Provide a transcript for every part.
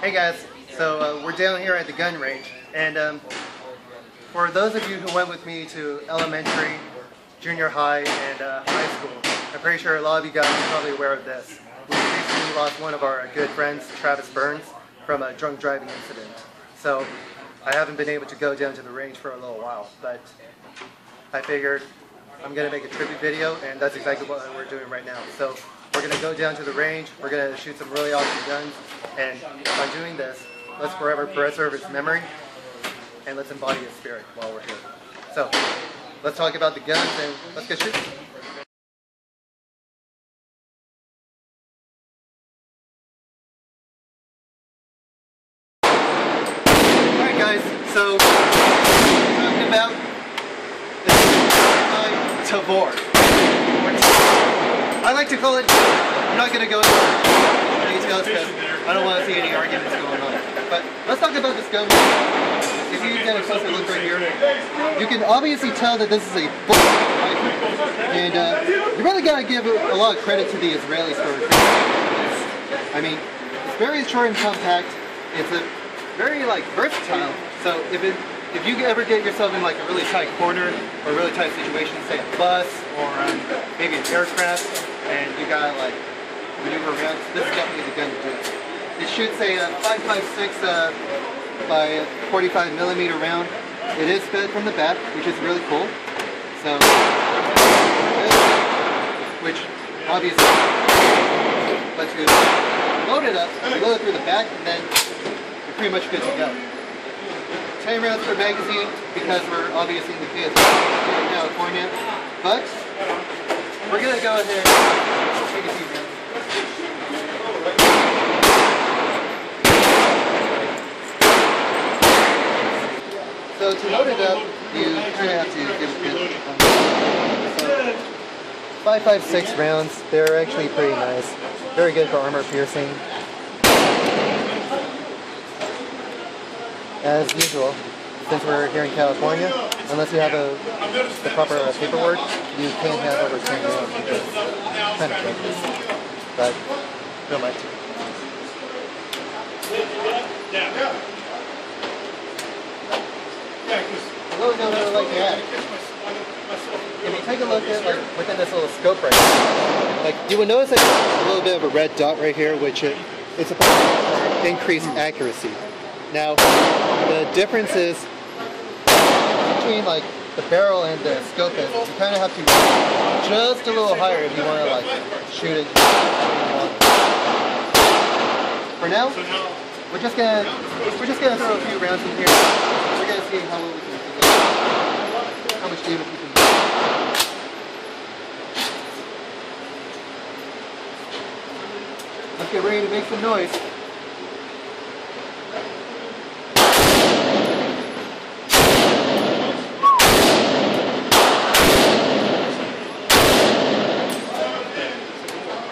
Hey guys, so we're down here at the gun range, and for those of you who went with me to elementary, junior high, and high school, I'm pretty sure a lot of you guys are probably aware of this. We recently lost one of our good friends, Travis Burns, from a drunk driving incident. So I haven't been able to go down to the range for a little while, but I figured I'm going to make a tribute video, and that's exactly what we're doing right now. So we're going to go down to the range, we're going to shoot some really awesome guns, and by doing this, let's forever preserve its memory, and let's embody its spirit while we're here. So let's talk about the guns, and let's get shooting. Alright guys, so what we're talking about is IMI TAVOR. I like to call it, I'm not going to go into details because I don't want to see any arguments going on. But let's talk about this gun. If you get a closer look right here, you can obviously tell that this is a bullet rifle. And you really got to give a lot of credit to the Israeli story. I mean, it's very short and compact. It's a very, like, versatile. So if you ever get yourself in like a really tight corner or a really tight situation, say a bus or maybe an aircraft, and you gotta like maneuver around, this is definitely the gun to do it. It shoots a 5.56 by 45mm round. It is fed from the back, which is really cool. So, which obviously lets you load it up, you load it through the back, and then you're pretty much good to go. 10 rounds per magazine, because we're obviously in the field in California, but we're going to go ahead and take a few rounds. So to load it up, you kind of have to give it a good 5.56 rounds, they're actually pretty nice, very good for armor piercing. As usual, since we're here in California, unless you have the proper paperwork, you can't have over 10 rounds because it's kind of dangerous. But, no much. Another note I would like to add, if you take a look at, like, within this little scope right here, like, you would notice like, a little bit of a red dot right here, which it's supposed to increase accuracy. Now, the difference is between like the barrel and the scope is you kind of have to just a little higher if you want to like shoot it. For now, we're just gonna throw a few rounds in here. We're gonna see how well we can do it, how much damage we can do. Let's get ready to make some noise.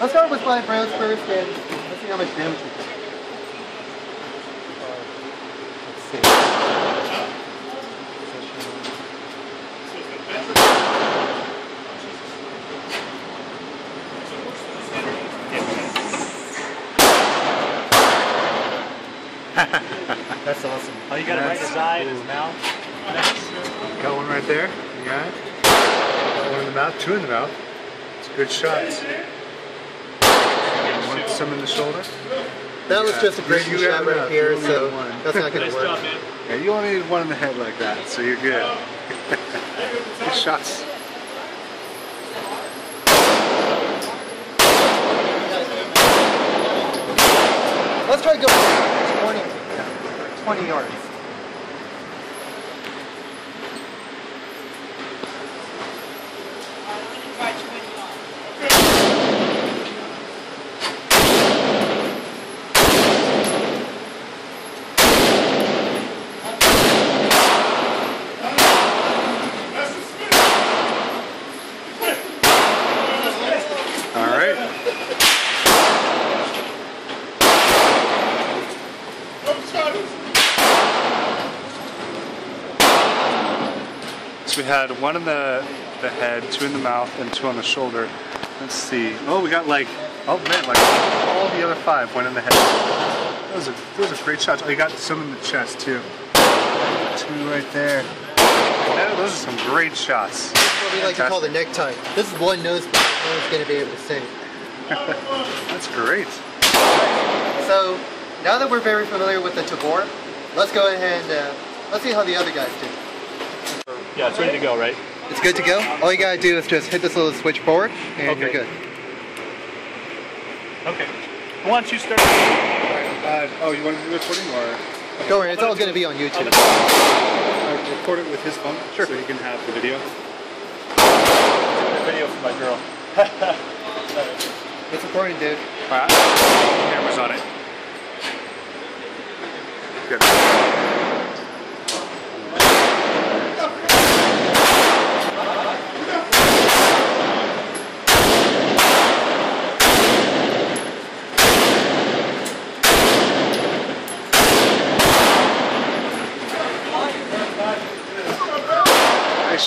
Let's start with 5 rounds first, and let's see how much damage we can do. Let's see. That's awesome. Oh, you got it right inside his mouth. Nice. Got one right there. You got it. One in the mouth, two in the mouth. It's a good shot. Some in the shoulder. That was just a great shot right here, so that's not going to work. Yeah, you only need one in the head like that, so you're good. Good shots. Let's try to go 20 yards. So we had one in the head, two in the mouth, and two on the shoulder. Let's see. Oh, we got like, oh man, like all the other 5 went in the head. Those are great shots. I got some in the chest too. Two right there. Yeah, those are some great shots. That's what we like to call the necktie. This is one nosebleed. No one's going to be able to sink. That's great. So now that we're very familiar with the Tavor, let's go ahead and let's see how the other guys do. Yeah, it's ready to go, right? It's good to go. All you gotta do is just hit this little switch forward, and you're good. Okay. Why don't you start? Oh, you want to do recording or? Okay. Don't worry, it's all gonna be on YouTube. I'll record it with his phone, sure, so he can have the video. The video for my girl. It's recording, dude. All right. Camera's on it. Good.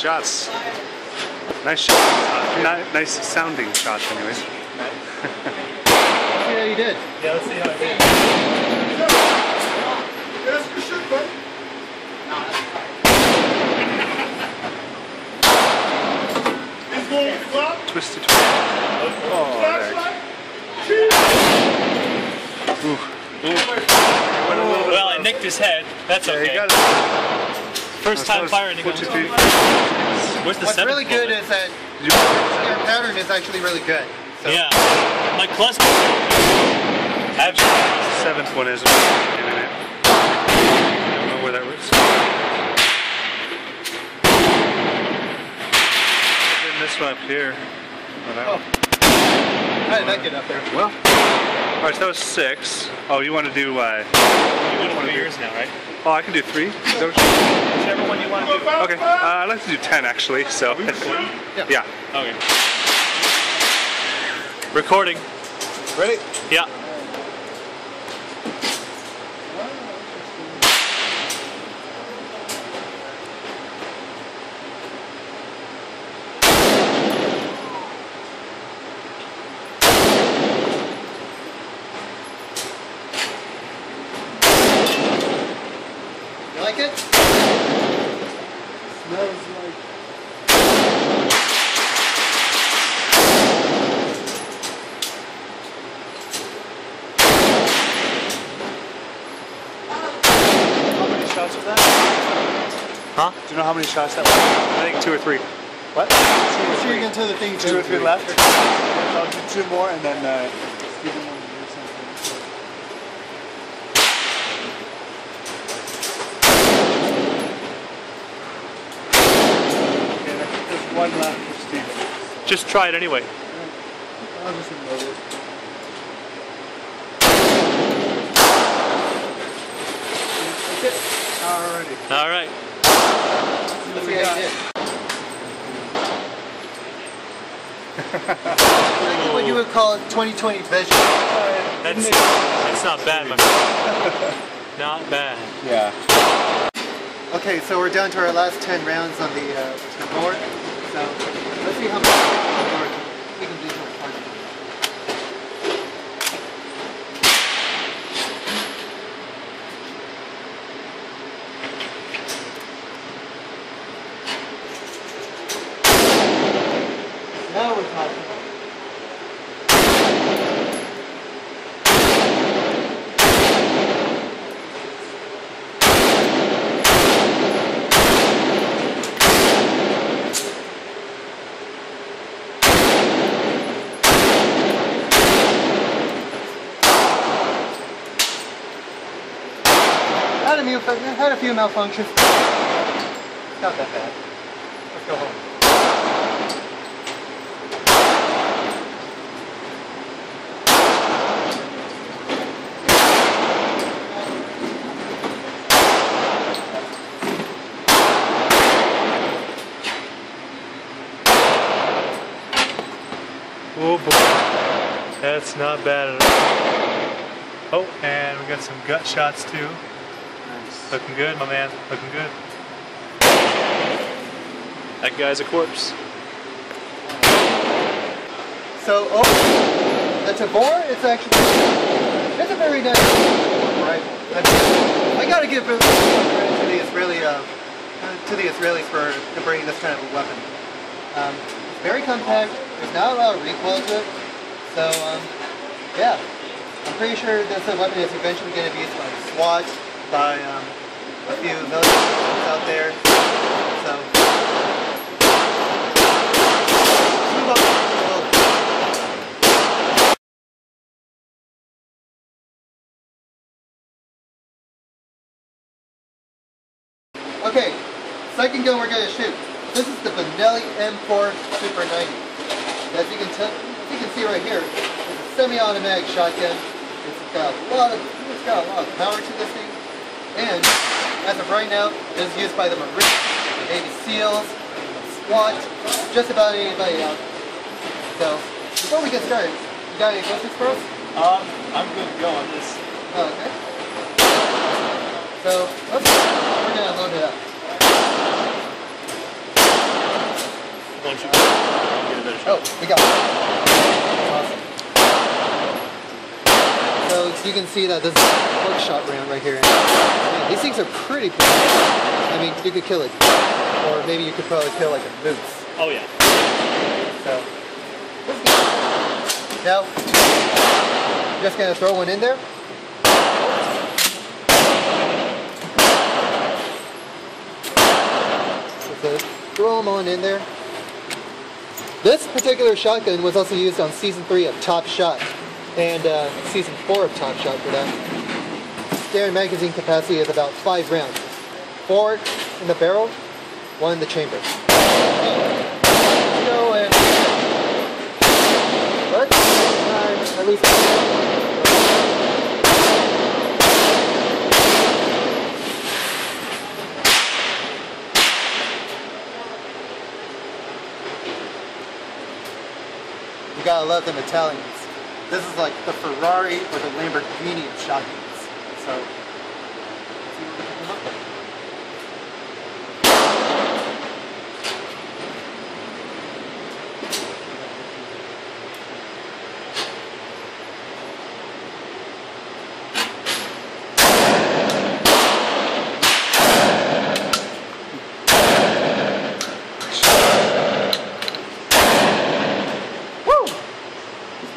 Shots. Nice shots. Nice sounding shots, anyways. Nice. Let's see how you did. Yeah, let's see how I did. Yes, for sure, bud. Twisted. Oh, there. Well, I nicked his head. That's okay. Yeah, you got it. First time firing again. What's really good is that your pattern is actually really good. So. Yeah, my cluster. Actually, the seventh one is. Wait a minute. I don't know where that was. Didn't miss one up here. Oh, that one. How did that get up there? Well. All right, so that was 6. Oh, you want to do? You want to do yours now, right? Oh, I can do 3. Whichever one you want to do. Okay, I'd like to do 10 actually, so. Yeah. Yeah. Okay. Recording. Ready? Yeah. Like it? It smells like... How many shots was that? Huh? Do you know how many shots that was? I think 2 or 3. What? 2 or 3. So you're going to the thing 2 or 3 left? I'll do 2 more and then... one lap for Steven. Just try it anyway. I'll just reload it. That's it. Alrighty. Alright. Let's see what I did. What you would call 20/20 vision. That's not bad, my friend. Not bad. Yeah. Okay, so we're down to our last 10 rounds on the board. So, let's see how much we can do for the party. Now we're talking. I've had a few malfunctions. It's not that bad. Let's go home. Oh boy. That's not bad at all. Oh, and we got some gut shots too. Looking good, my man. Looking good. That guy's a corpse. So, the Tavor, it's actually, it's a very nice I gotta give credit to the Israeli for bringing this kind of a weapon. It's very compact. There's not a lot of recoil to it, so yeah, I'm pretty sure this weapon is eventually going to be used by SWAT, by a few military out there. So move on. Okay, second gun we're going to shoot. This is the Benelli M4 Super 90. As you can tell, as you can see right here, it's a semi-automatic shotgun. It's got a lot of power to this thing. And as of right now, it is used by the Marines, the Navy SEALs, the SWAT, just about anybody else. So before we get started, you got any questions for us? I'm good to go on this. Oh, okay. So we're gonna load it up. Once you get a better shot. Oh, we got it. Awesome. So you can see that this is a quick shot round right here. Man, these things are pretty big. I mean, you could kill it, or maybe you could probably kill like a moose. Oh yeah. So let's go. Now, I'm just gonna throw one in there. So throw them on in there. This particular shotgun was also used on Season 3 of Top Shot, and Season 4 of Top Shot for that. Standard magazine capacity is about 5 rounds. 4 in the barrel, 1 in the chamber. So, and let's try at least you gotta love them Italians. This is like the Ferrari or the Lamborghini of shotguns. So, let's see what they look like.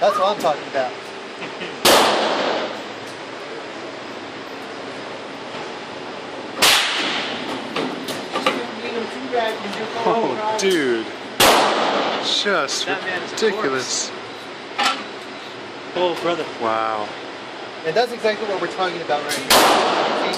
That's what I'm talking about. Oh, dude. Just ridiculous. Oh, brother. Wow. And that's exactly what we're talking about right here.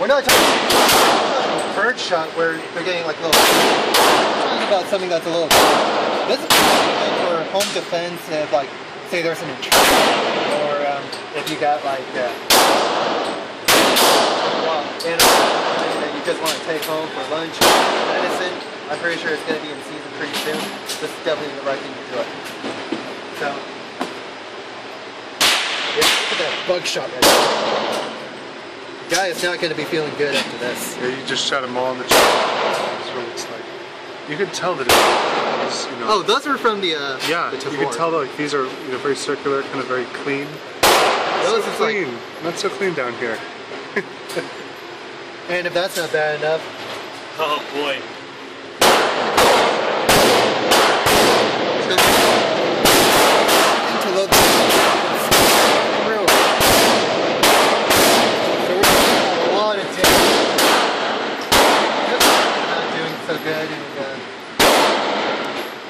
We're not talking about a bird shot where they're getting like little. We're talking about something that's a little. This is for home defense and like. Say there's an intrusion, or if you got like animal that you just want to take home for lunch, medicine, I'm pretty sure it's going to be in season pretty soon. This is definitely the right thing to do. So, yeah, look at that bug shot right there. The guy is not going to be feeling good after this. Yeah, you just shot him all in the chest. That's what it's like. You can tell that it's, you know... Oh, those are from the... yeah, the you can tell that like, these are very circular, kind of very clean. Those are clean. Like, not so clean down here. And if that's not bad enough... Oh, boy. Good and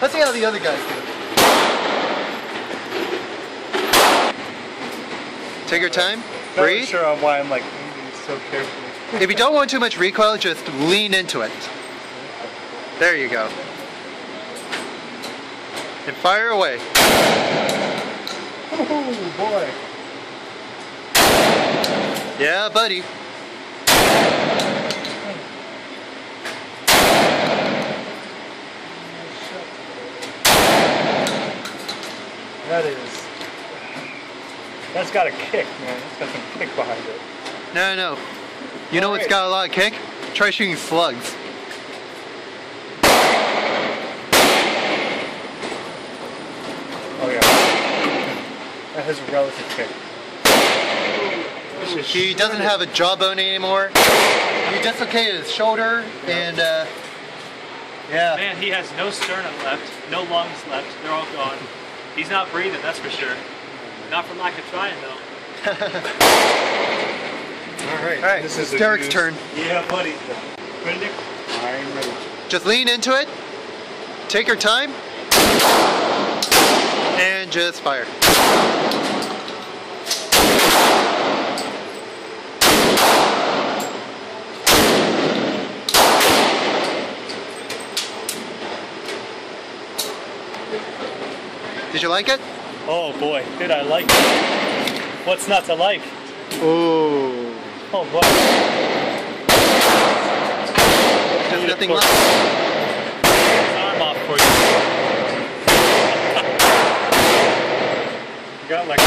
let's see how the other guys do. Take your time, breathe. I'm not sure on why I'm like moving so carefully. If you don't want too much recoil, just lean into it. There you go. And fire away. Oh boy. Yeah, buddy. That is. That's got a kick, man. That's got some kick behind it. No. You know what's got a lot of kick? Try shooting slugs. Oh yeah. That has a relative kick. He doesn't have a jawbone anymore. He dislocated his shoulder, and yeah. Man, he has no sternum left, no lungs left. They're all gone. He's not breathing, that's for sure. Not from lack of trying, though. All right. This is Derek's turn. Yeah, buddy. Ready, Nick? I'm ready. Just lean into it. Take your time. And just fire. Did you like it? Oh boy, did I like it. What's not to like? Ooh. Oh boy. There's nothing left. Arm off for you. You got like...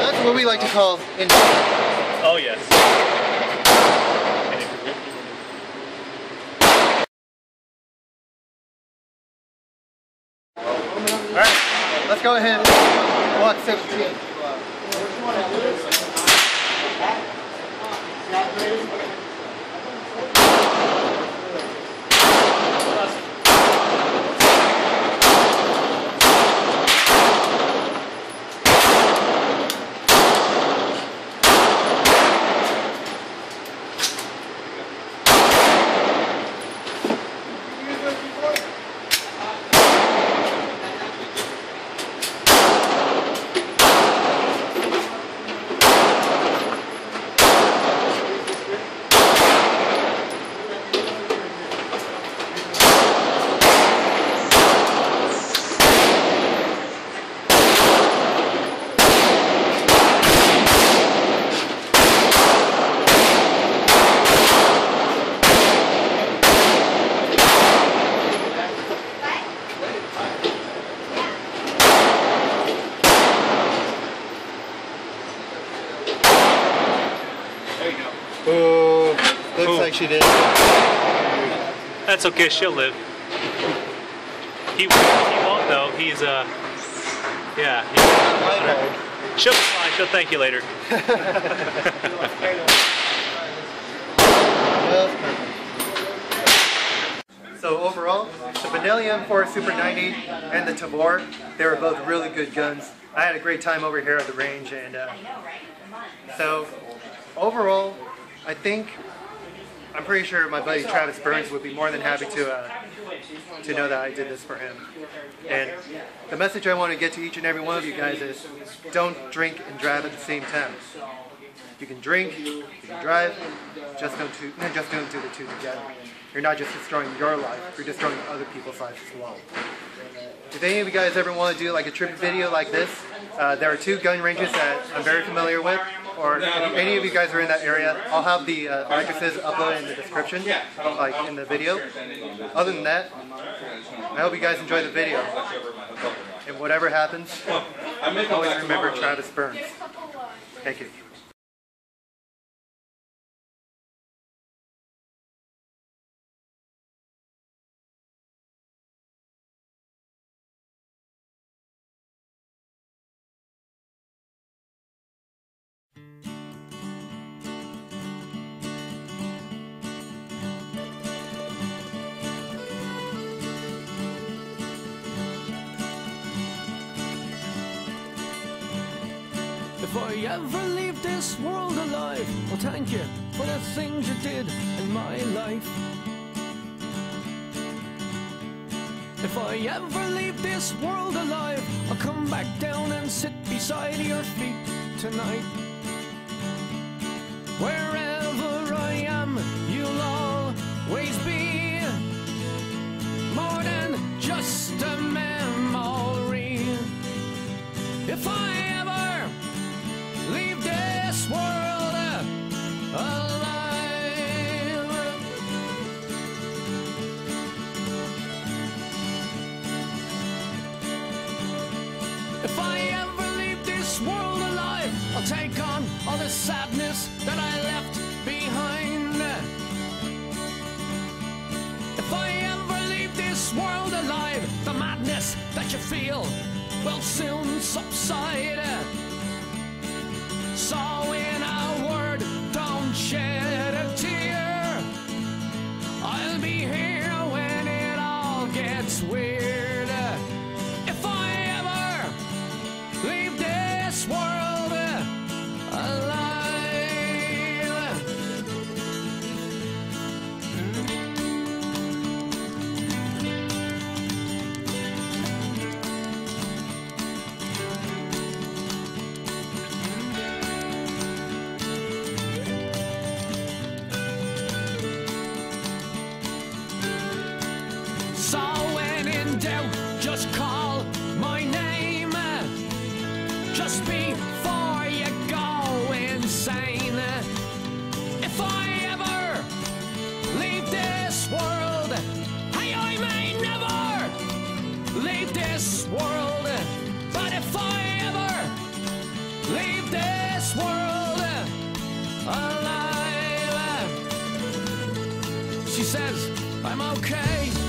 That's what we like to call... Oh yes. Let's go ahead and walk 17. She did. That's okay, she'll live. He won't though, he's yeah. She'll be fine, she'll thank you later. So overall, the Benelli M4 Super 90 and the Tavor, they were both really good guns. I had a great time over here at the range, and so overall, I think I'm pretty sure my buddy Travis Burns would be more than happy to know that I did this for him. And the message I want to get to each and every one of you guys is don't drink and drive at the same time. You can drink, you can drive, just don't do the two together. You're not just destroying your life, you're destroying other people's lives as well. If any of you guys ever want to do like a trip video like this, there are two gun ranges that I'm very familiar with, or if any of you guys are in that area, I'll have the addresses uploaded in the description, like in the video. Other than that, I hope you guys enjoy the video. And whatever happens, always remember Travis Burns. Thank you. Before you ever leave this world alive, well, thank you for the things you did in my life. If I ever leave this world alive, I'll come back down and sit beside your feet tonight. Wherever I am, you'll always be more than just a memory. If I leave this world alive, if I ever leave this world alive, I'll take on all the sadness that I left behind. If I ever leave this world alive, the madness that you feel will soon subside. So in a word, don't shed a tear. I'll be here when it all gets weird. If I ever leave this world alive. She says, I'm okay.